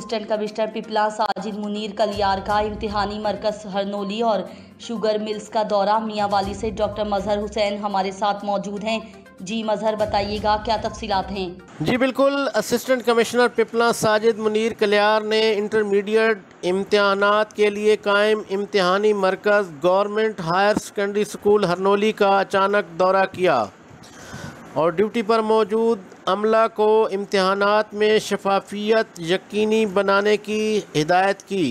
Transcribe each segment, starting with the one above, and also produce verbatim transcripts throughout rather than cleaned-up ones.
Assistant commissioner Pipla Sajid Munir Kaliyar का इम्तिहानी मरकज हरनौली और शुगर मिल्स का दौरा। मियांवाली से डॉक्टर मजहर हुसैन हमारे साथ मौजूद हैं। जी मजहर, बताइएगा क्या तफसीलात हैं। जी बिल्कुल, असिस्टेंट कमिश्नर पिपला साजिद मुनीर कलियार ने इंटरमीडिएट इम्तिहानात के लिए कायम इम्तिहानी मरकज़ government higher secondary school Harnauli का अचानक दौरा किया और ड्यूटी पर मौजूद अमला को इम्तिहानात में शफाफियत यकीनी बनाने की हिदायत की।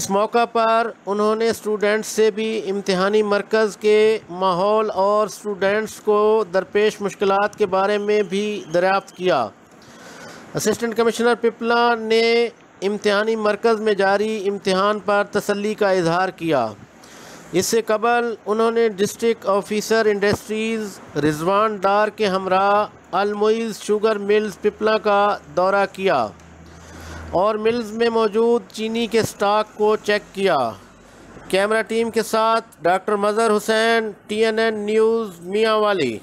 इस मौका पर उन्होंने स्टूडेंट्स से भी इम्तिहानी मरकज़ के माहौल और स्टूडेंट्स को दरपेश मुश्किलात के बारे में भी दरियाफ्त किया। असिस्टेंट कमिश्नर पिपला ने इम्तिहानी मरकज़ में जारी इम्तिहान पर तसल्ली का इजहार किया। इससे कबल उन्होंने district officer industries Rizwan Dar के हमरा अलमुइज़ शुगर मिल्स पिपला का दौरा किया और मिल्स में मौजूद चीनी के स्टॉक को चेक किया। कैमरा टीम के साथ doctor Mazhar Hussain, T N N news, Mianwali.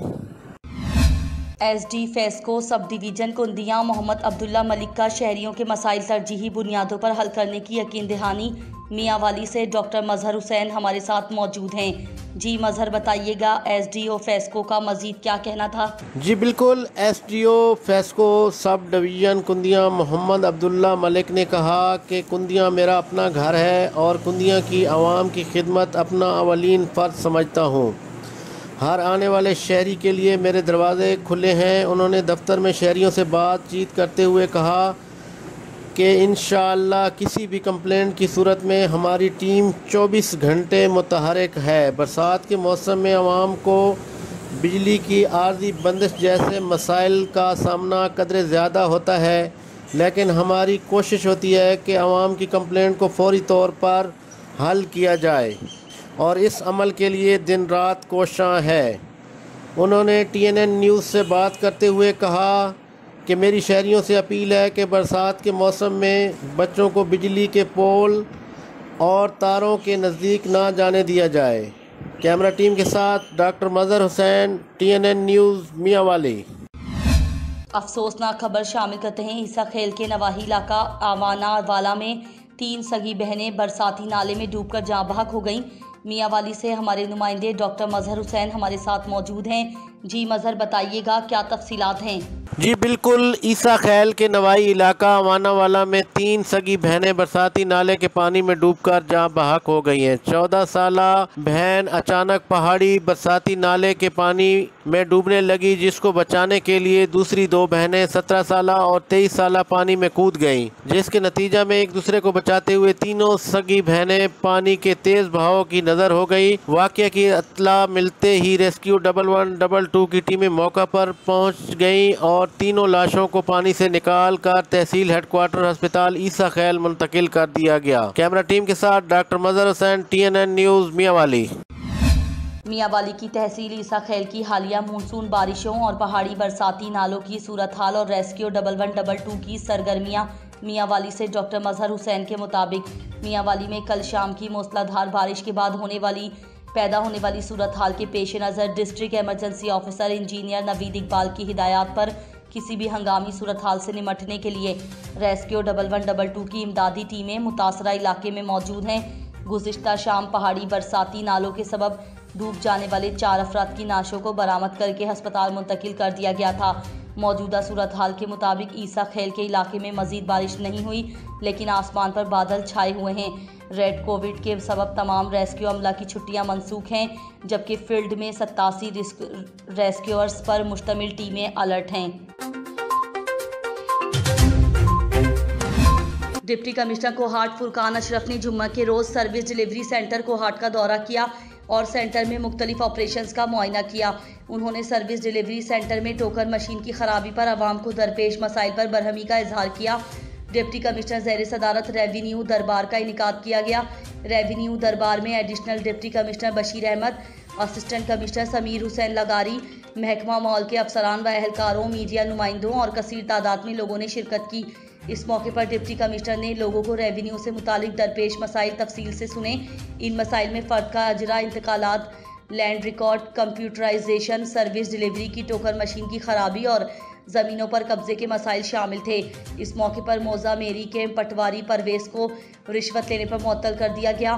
SD FESCO sub division Kundian Muhammad Abdullah Malik का शहरियों के मसाइल तरजीही बुनियादों पर हल करने की यकीन दहानी। मियांवाली से डॉक्टर मजहर हुसैन हमारे साथ मौजूद हैं। जी मजहर, बताइएगा एसडीओ फेस्को का मजीद क्या कहना था। जी बिल्कुल, SDO FESCO sub division Kundian Muhammad Abdullah Malik ने कहा कि कुंदियाँ मेरा अपना घर है और कुंदियाँ की आवाम की खिदमत अपना अवलीन फ़र्ज समझता हूँ। हर आने वाले शहरी के लिए मेरे दरवाज़े खुले हैं। उन्होंने दफ्तर में शहरियों से बातचीत करते हुए कहा कि इंशाअल्लाह किसी भी कंप्लेंट की सूरत में हमारी टीम चौबीस घंटे मुतहरक है। बरसात के मौसम में आवाम को बिजली की आर्जी बंदिश जैसे मसाइल का सामना कदर ज़्यादा होता है, लेकिन हमारी कोशिश होती है कि आवाम की कंप्लेंट को फौरी तौर पर हल किया जाए और इस अमल के लिए दिन रात कोशां है। उन्होंने टी एन एन न्यूज़ से बात करते हुए कहा कि मेरी शहरियों से अपील है कि बरसात के मौसम में बच्चों को बिजली के पोल और तारों के नज़दीक ना जाने दिया जाए। कैमरा टीम के साथ doctor Mazhar Hussain, T N N news, Mianwali. अफसोसनाक खबर शामिल करते हैं। ईसा खेल के नवाही इलाका आवानावाला में तीन सगी बहनें बरसाती नाले में डूबकर जाँ बहक हो गईं। मियांवाली से हमारे नुमाइंदे डॉक्टर मजहर हुसैन हमारे साथ मौजूद हैं। जी मजहर, बताइएगा क्या तफसीलात हैं। जी बिल्कुल, ईसा खैल के नवाही इलाका अवानावाला में तीन सगी बहनें बरसाती नाले के पानी में डूबकर जाँ बहक हो गई हैं। चौदह साला बहन अचानक पहाड़ी बरसाती नाले के पानी में डूबने लगी, जिसको बचाने के लिए दूसरी दो बहनें सत्रह साला और तेईस साला पानी में कूद गईं, जिसके नतीजा में एक दूसरे को बचाते हुए तीनों सगी बहनें पानी के तेज बहाव की नजर हो गई। वाकये की इत्तला मिलते ही rescue double one double two की टीमें मौका पर पहुंच गईं और तीनों लाशों को पानी से निकालकर तहसील हेडक्वार्टर अस्पताल ईसा खैल मुंतकिल कर दिया गया। कैमरा टीम के साथ doctor Mazhar Hussain, T N N news, Mianwali. Mianwali की तहसील ईसा खैल की हालिया मानसून बारिशों और पहाड़ी बरसाती नालों की सूरत हाल और rescue double one double two की सरगर्मियाँ। मियांवाली से डॉक्टर मजहर हुसैन के मुताबिक मियांवाली में कल शाम की मूसलाधार बारिश के बाद होने वाली पैदा होने वाली सूरत हाल के पेश नज़र district emergency officer engineer Naveed Iqbal की हिदायत पर किसी भी हंगामी सूरत हाल से निमटने के लिए rescue double one double two की इमदादी टीमें मुतासरा इलाके में मौजूद हैं। गुज़िश्ता शाम पहाड़ी बरसाती नालों के सबब डूब जाने वाले चार अफराद की नाशों को बरामद करके हस्पताल मुंतकिल कर दिया गया था। मौजूदा सूरत हाल के मुताबिक ईसा खेल के इलाके में मज़ीद बारिश नहीं हुई, लेकिन आसमान पर बादल छाए हुए हैं। रेड कोविड के सबब तमाम रेस्क्यू अमला की छुट्टियां मनसूख हैं, जबकि फील्ड में सतासी रेस्क्यूअर्स पर मुश्तमिल टीमें अलर्ट हैं। डिप्टी कमिश्नर कोहाट फुरकान अशरफ ने जुम्मे के रोज़ सर्विस डिलीवरी सेंटर कोहाट का दौरा किया और सेंटर में मुख्तलिफ ऑपरेशंस का मुआयना किया। उन्होंने सर्विस डिलीवरी सेंटर में टोकर मशीन की खराबी पर आवाम को दरपेश मसाइल पर बरहमी का इजहार किया। डिप्टी कमिश्नर ज़ैर सदारत रेवेन्यू दरबार का इनेकाद किया गया। रेवेन्यू दरबार में additional deputy commissioner Bashir Ahmad, assistant commissioner Sameer Hussain Lagari, महकमा मॉल के अफसरान व अहलकारों, मीडिया नुमाइंदों और कसीर तादाद में लोगों ने शिरकत की। इस मौके पर डिप्टी कमिश्नर ने लोगों को रेवेन्यू से मुतालिक दरपेश मसाइल तफसील से सुने। इन मसाइल में फ़र्द का अजरा, इंतकालात, land record, computerisation, service delivery की टोकर मशीन की खराबी और जमीनों पर कब्जे के मसाइल शामिल थे। इस मौके पर मौजा मेरी के पटवारी परवेज को रिश्वत लेने पर मुअत्तल कर दिया गया।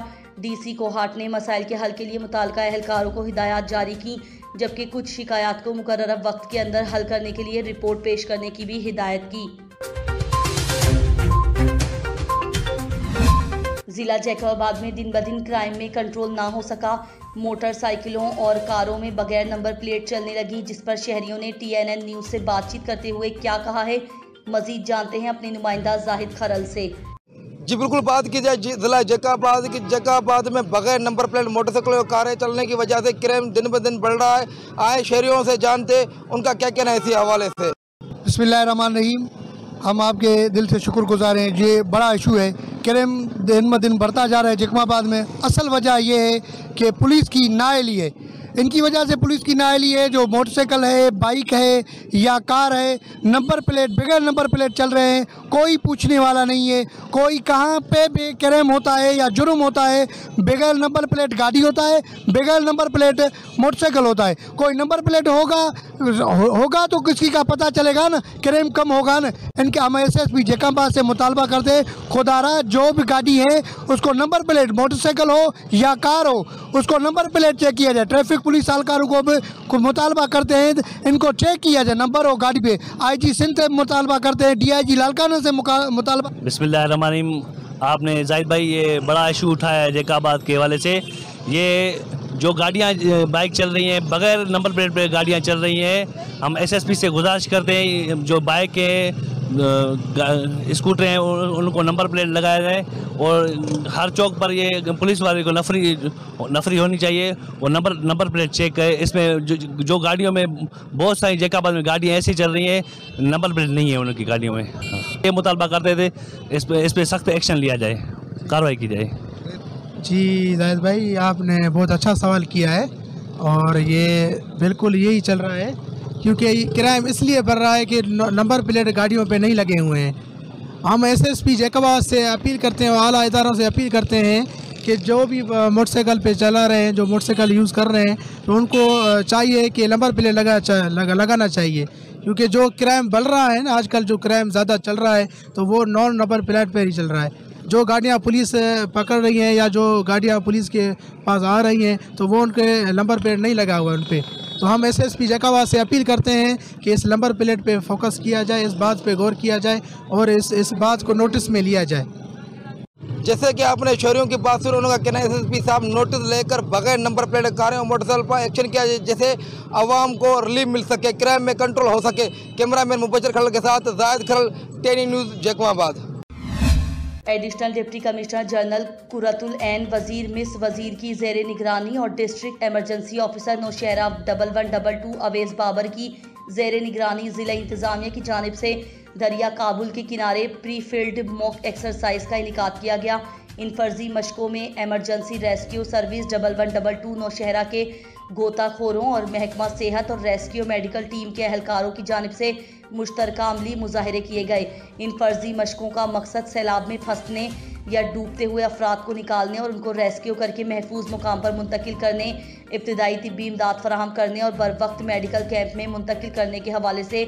डीसी कोहाट ने मसाइल के हल के लिए मुताल्लिका एहलकारों को हिदायत जारी की, जबकि कुछ शिकायत को मुकर्रर वक्त के अंदर हल करने के लिए रिपोर्ट पेश करने की भी हिदायत की। जिला जैकबाबाद में दिन ब दिन क्राइम में कंट्रोल ना हो सका। मोटरसाइकिलों और कारों में बगैर नंबर प्लेट चलने लगी, जिस पर शहरियों ने टी एन एन न्यूज़ से बातचीत करते हुए क्या कहा है, मजीद जानते हैं अपने नुमाइंदा जाहिद खरल से। जी बिल्कुल, बात की जाए जिला जैकबाबाद की, जैकबाबाद में बगैर नंबर प्लेट मोटरसाइकिल और कारें चलने की वजह से क्राइम दिन ब दिन बढ़ रहा है। आए शहरियों से जानते उनका क्या कहना है इसी हवाले से। बिस्मिल्लाहिर्रहमानिर्रहीम, हम आपके दिल से शुक्रगुजार हैं। ये बड़ा इशू है, क्राइम दिन ब दिन बढ़ता जा रहा है जैकबाबाद में। असल वजह यह है कि पुलिस की नाएली है। इनकी वजह से पुलिस की नाएली है, जो मोटरसाइकिल है, बाइक है या कार है, नंबर प्लेट बगैर नंबर प्लेट चल रहे हैं। कोई पूछने वाला नहीं है, कोई कहाँ पे बे क्राइम होता है या जुर्म होता है। बगैर नंबर प्लेट गाड़ी होता है, बगैर नंबर प्लेट मोटरसाइकिल होता है। कोई नंबर प्लेट होगा हो, होगा तो किसी का पता चलेगा ना, क्राइम कम होगा ना। इनके हम एस एस पी जैकबाबाद से मुतालबा करते हैं, खुदारा जो भी गाड़ी है उसको नंबर प्लेट मोटरसाइकिल हो या कार हो, उसको नंबर प्लेट चेक किया जाए। ट्रैफिक पुलिस एहलकारों को मुतालबा करते हैं, इनको चेक किया जाए नंबर और गाड़ी पे। आई जी सिंध से मुतालबा करते हैं, डी आई जी लालकाना से मुतालबा। बिस्मिल्लाहिर्रहमानिर्रहीम, आपने जाहिद भाई ये बड़ा इशू उठाया है जैकबाबाद के हवाले से। ये जो गाड़ियाँ बाइक चल रही हैं बगैर नंबर प्लेट पे गाड़ियाँ चल रही हैं, हम एस एस पी से गुजारिश करते हैं जो बाइक है, स्कूटर हैं, उनको नंबर प्लेट लगाया जाए। और हर चौक पर ये पुलिस वाले को नफरी नफरी होनी चाहिए और नंबर नंबर प्लेट चेक है। इसमें जो जो गाड़ियों में बहुत सारी जैकबाबाद में गाड़ियाँ ऐसी चल रही हैं, नंबर प्लेट नहीं है उनकी गाड़ियों में। ये मुतालबा करते थे इस पर इस पर सख्त एक्शन लिया जाए, कार्रवाई की जाए। जी जाहिद भाई, आपने बहुत अच्छा सवाल किया है और ये बिल्कुल यही चल रहा है, क्योंकि क्राइम इसलिए बढ़ रहा है कि नंबर प्लेट गाड़ियों पे नहीं लगे हुए हैं। हम एस एस पी जैकबाबाद से अपील करते हैं और आला इदारों से अपील करते हैं कि जो भी मोटरसाइकिल पे चला रहे हैं, जो मोटरसाइकिल यूज़ कर रहे हैं, तो उनको चाहिए कि नंबर प्लेट लगा, लगा लगाना चाहिए। क्योंकि जो क्राइम बढ़ रहा है ना आजकल, जो क्राइम ज़्यादा चल रहा है तो वो नॉन नंबर प्लेट पर ही चल रहा है। जो गाड़ियाँ पुलिस पकड़ रही हैं या जो गाड़ियाँ पुलिस के पास आ रही हैं तो वो उनके नंबर प्लेट नहीं लगा हुआ है उन पर। तो हम एस एस पी जैकबाबाद से अपील करते हैं कि इस नंबर प्लेट पे फोकस किया जाए, इस बात पे गौर किया जाए और इस इस बात को नोटिस में लिया जाए। जैसे कि आपने शहरियों की बात सुन, उनका कहना है एस एस पी साहब नोटिस लेकर बगैर नंबर प्लेट कारें और मोटरसाइकिल पर एक्शन किया जाए, जैसे आवाम को रिलीफ मिल सके, क्राइम में कंट्रोल हो सके। कैमरा मैन मुबशर खरल के साथ Zahid Kharal, T N N news Jacobabad. Additional deputy commissioner general Quratul Ain, Wazir miss Wazir की जेर निगरानी और district emergency officer Nowshera double one double two Awais Babar की जेर निगरानी ज़िला इंतज़ामिया की जानिब से दरिया काबुल के किनारे प्री फील्ड मॉक एक्सरसाइज का इनेकाद किया गया। इन फर्जी मशकों में emergency rescue service double one double two Nowshera के गोताखोरों और महकमा सेहत और रेस्क्यू मेडिकल टीम के अहलकारों की जानिब से मुश्तरका अमली मुजाहरे किए गए। इन फर्जी मशकों का मकसद सैलाब में फंसने या डूबते हुए अफराद को निकालने और उनको रेस्क्यू करके महफूज मुकाम पर मुंतकिल करने, इब्तदाई तिब्बी इमदाद फराहम करने और बर वक्त मेडिकल कैंप में मुंतकिल करने के हवाले से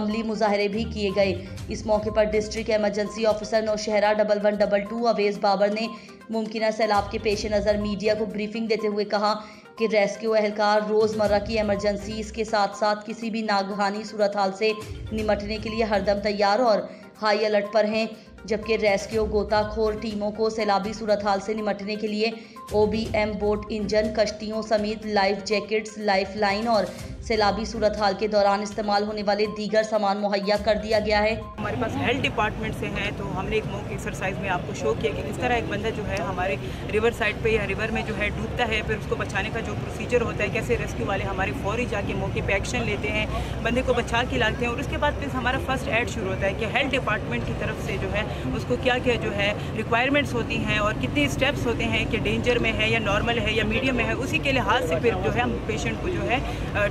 अमली मुजाहरे भी किए गए। इस मौके पर district emergency officer Nowshera double one double two Awais Babar ने मुमकिना सैलाब के पेश नज़र मीडिया को ब्रीफिंग देते हुए कहा कि रेस्क्यू एहलकार रोज़मर्रा की एमरजेंसीज़ के साथ साथ किसी भी नागहानी सूरत हाल से निमटने के लिए हरदम तैयार और हाई अलर्ट पर हैं, जबकि रेस्क्यू गोताखोर टीमों को सैलाबी सूरत हाल से निमटने के लिए O B M boat engine, कश्तियों समेत लाइफ जैकेट्स, लाइफ लाइन और सैलाबी सूरत हाल के दौरान इस्तेमाल होने वाले दीगर सामान मुहैया कर दिया गया है। हमारे पास हेल्थ डिपार्टमेंट से है, तो हमने एक मॉक एक्सरसाइज में आपको शो किया कि किस तरह एक बंदा जो है हमारे रिवर साइड पे या रिवर में जो है डूबता है, फिर उसको बचाने का जो प्रोसीजर होता है, कैसे रेस्क्यू वाले हमारे फौरी जाके मौके पे एक्शन लेते हैं, बंदे को बचा के लाते हैं। और उसके बाद फिर हमारा फर्स्ट एड शुरू होता है कि हेल्थ डिपार्टमेंट की तरफ से जो है उसको क्या क्या जो है रिक्वायरमेंट्स होती हैं और कितने स्टेप्स होते हैं कि डेंजर में है या नॉर्मल है या मीडियम में है, उसी के लिहाज से फिर जो है हम पेशेंट को जो है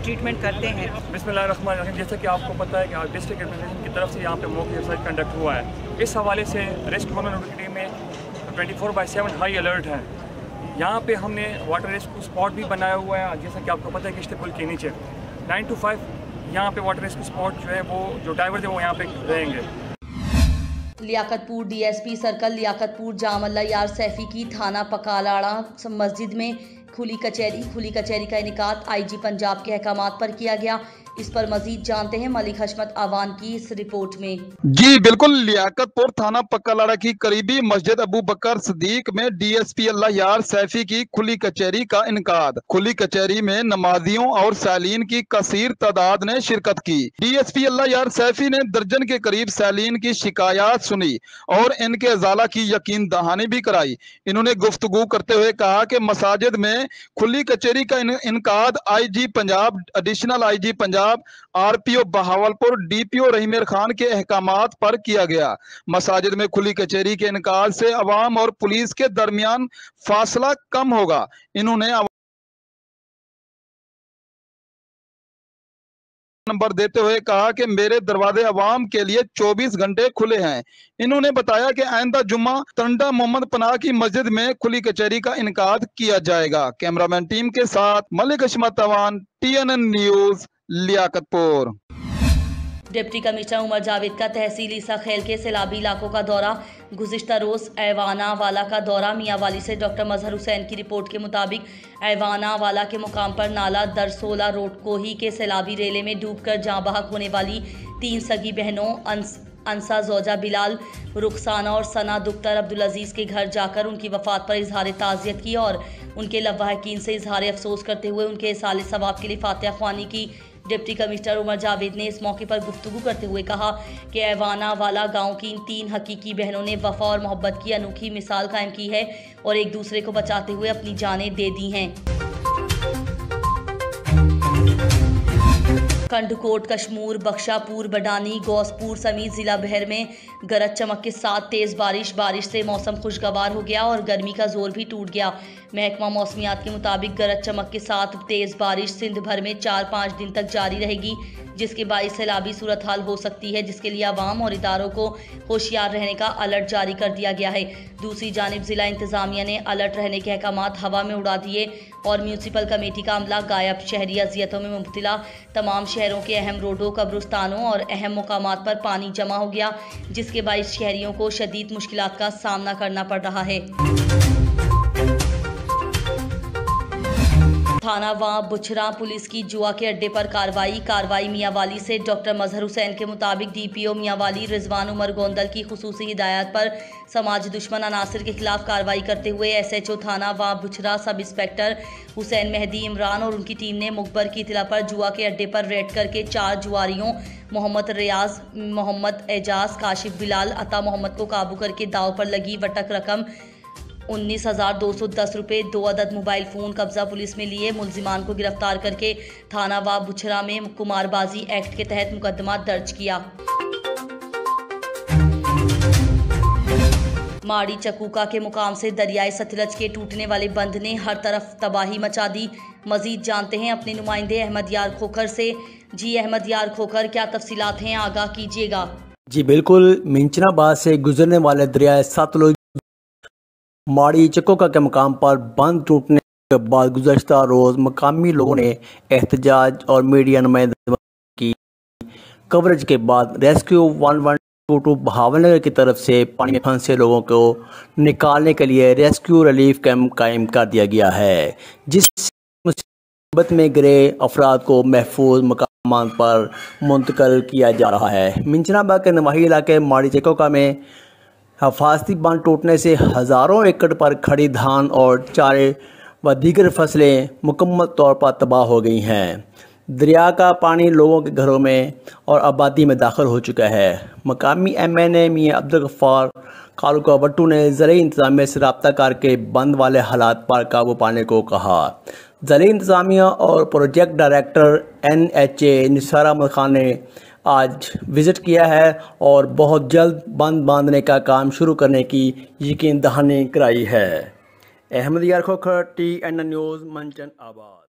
ट्रीटमेंट करते हैं। बिस्मिल्लाहिर्रहमानिर्रहीम, जैसे कि आपको पता है कि आज डिस्ट्रिक्ट एडमिनिस्ट्रेशन की तरफ से यहाँ पे मॉक एक्सरसाइज कंडक्ट हुआ है। इस हवाले से रेस्क्यू कमांड की टीम में twenty four by seven high alert है। यहाँ पे हमने वाटर रेस्क्यू स्पॉट भी बनाया हुआ है, जैसा कि आपको पता है कि किश्तपुल के नीचे नाइन टू फाइव यहाँ पे वाटर रेस्क्यू स्पॉट जो है वो जो ड्राइवर थे वो यहाँ पे रहेंगे। लियाकतपुर डीएसपी सर्कल लियाकतपुर जामल्ला यार सैफी की थाना पकालाड़ा मस्जिद में खुली कचहरी खुली कचहरी का इनेकाद आईजी पंजाब के अहकाम पर किया गया। इस पर मजीद जानते हैं मलिक हशमत अवान की इस रिपोर्ट में। जी बिल्कुल, लियाकतपुर थाना पक्कालाड़ा की करीबी मस्जिद अबू बकर सदीक में डीएसपी अल्लाह यार सैफी की खुली कचहरी का इनकाद। खुली कचहरी में नमाजियों और सालीन की कसीर तादाद ने शिरकत की। डीएसपी अल्लाह यार सैफी ने दर्जन के करीब सालीन की शिकायत सुनी और इनके इजाला की यकीन दहानी भी कराई। इन्होंने गुफ्तगू करते हुए कहा की मसाजिद में खुली कचहरी का इनकाद I G Punjab additional I G Punjab RPO Bahawalpur DPO Rahimyar Khan के अहकामात पर किया गया। मसाजिद में खुली कचहरी के इनकार से अवाम और पुलिस के दरमियान फासला कम होगा। इन्होंने नंबर देते हुए कहा कि मेरे दरवाजे अवाम के लिए चौबीस घंटे खुले हैं। इन्होंने बताया कि आइंदा जुम्मा टंडा मोहम्मद पनाह की मस्जिद में खुली कचहरी का इनकार किया जाएगा। कैमरामैन टीम के साथ Malik Hashmat Awan, TNN news, Liaquatpur. Deputy commissioner Umar Javed का तहसील ईसा खेल के सैलाबी इलाकों का दौरा। गुज़िश्ता रोज़ अवानावाला का दौरा। मियांवाली से डॉक्टर मजहर हुसैन की रिपोर्ट के मुताबिक अवानावाला के मुकाम पर नाला दरसोला रोड कोही के सैलाबी रेले में डूबकर जाँ बहक होने वाली तीन सगी बहनों अंस अंसा जोजा बिलाल, रुखसाना और सना दुख्तर अब्दुल अजीज़ के घर जाकर उनकी वफात पर इजहार ताज़ियत की और उनके लवाहकीन से इजहार अफसोस करते हुए उनके साले सवाब के लिए फातिहा ख्वानी की। डिप्टी कमिश्नर उमर जावेद ने इस मौके पर गुफ्तगू करते हुए कहा कि अवानावाला गांव की इन तीन हकीकी बहनों ने वफा और मोहब्बत की अनोखी मिसाल कायम की है और एक दूसरे को बचाते हुए अपनी जानें दे दी हैं। कंडकोट, कश्मीर, बख्शापुर, बडानी, गौसपुर समेत ज़िला भर में गरज चमक के साथ तेज़ बारिश बारिश से मौसम खुशगवार हो गया और गर्मी का जोर भी टूट गया। महकमा मौसमियात के मुताबिक गरज चमक के साथ तेज़ बारिश सिंध भर में चार पाँच दिन तक जारी रहेगी, जिसके बायस सैलाबी सूरत हाल हो सकती है, जिसके लिए आवाम और इदारों को होशियार रहने का अलर्ट जारी कर दिया गया है। दूसरी जानिब ज़िला इंतज़ामिया ने अलर्ट रहने के अहकाम हवा में उड़ा दिए और म्यूनसिपल कमेटी का अमला गायब। शहरी अजियतों में मुब्तला तमाम शहरों के अहम रोडों, कब्रिस्तानों और अहम मकामात पर पानी जमा हो गया, जिसके बायस शहरियों को शदीद मुश्किलात का सामना करना पड़ रहा है। थाना वहाँ बुछरा पुलिस की जुआ के अड्डे पर कार्रवाई कार्रवाई मियांवाली से डॉक्टर मजहर हुसैन के मुताबिक डीपीओ मियांवाली रिजवान उमर गोंदल की खुसूसी हिदायत पर समाज दुश्मन अनासर के खिलाफ कार्रवाई करते हुए एसएचओ थाना वहाँ बुछरा सब इंस्पेक्टर हुसैन मेहदी इमरान और उनकी टीम ने मुखबर की इतला पर जुआ के अड्डे पर रेड करके चार जुआरियों मोहम्मद रियाज, मोहम्मद एजाज, काशिफ बिलाल, अता मोहम्मद को काबू करके दाव पर लगी वटक रकम उन्नीस हज़ार दो सौ दस रुपये, दो अदद मोबाइल फ़ोन कब्जा पुलिस में लिए। मुलजिमान को गिरफ्तार करके थाना व बुछरा में कुमारबाजी एक्ट के तहत मुकदमा दर्ज किया। माड़ी चकूका के मुकाम से दरियाए सतलज के टूटने वाले बंध ने हर तरफ तबाही मचा दी। मजीद जानते हैं अपने नुमाइंदे अहमद यार खोखर से। जी अहमद यार खोखर, क्या तफसीलात हैं, आगाह कीजिएगा। जी बिल्कुल, मिंचनाबाद से गुजरने वाले दरियाए सतलज माड़ी चकोका के मुकाम पर बंद टूटने के बाद गुज़श्ता रोज़ मकामी लोगों ने एहतजाज और मीडिया नुमाइंदों की कवरेज के बाद rescue one one two two Bahawalnagar की तरफ से पानी में फंसे लोगों को निकालने के लिए रेस्क्यू रिलीफ कैंप कायम कर दिया गया है, जिससे मुसीबत में गिरे अफराद को महफूज मकाम पर मुंतकिल किया जा रहा है। मिंचनाबाद के नवाही इलाके माड़ी चकोका में हफाजती बांध टूटने से हज़ारों एकड़ पर खड़ी धान और चारे व दीगर फसलें मुकम्मल तौर पर तबाह हो गई हैं। दरिया का पानी लोगों के घरों में और आबादी में दाखिल हो चुका है। मकामी एम एन ए मियाँ अब्दुल गफ़ार कालूका भट्टू ने ज़रिए इंतज़ामिया से रब्ता करके बंद वाले हालात पर काबू पाने को कहा। ज़रिए इंतज़ामिया और project director N H A Nisar Ahmed Khan ने आज विज़िट किया है और बहुत जल्द बंद बांधने का काम शुरू करने की यकीन दहानी कराई है। Ahmad Yar Khokhar, T N N news, मंचन आबाद।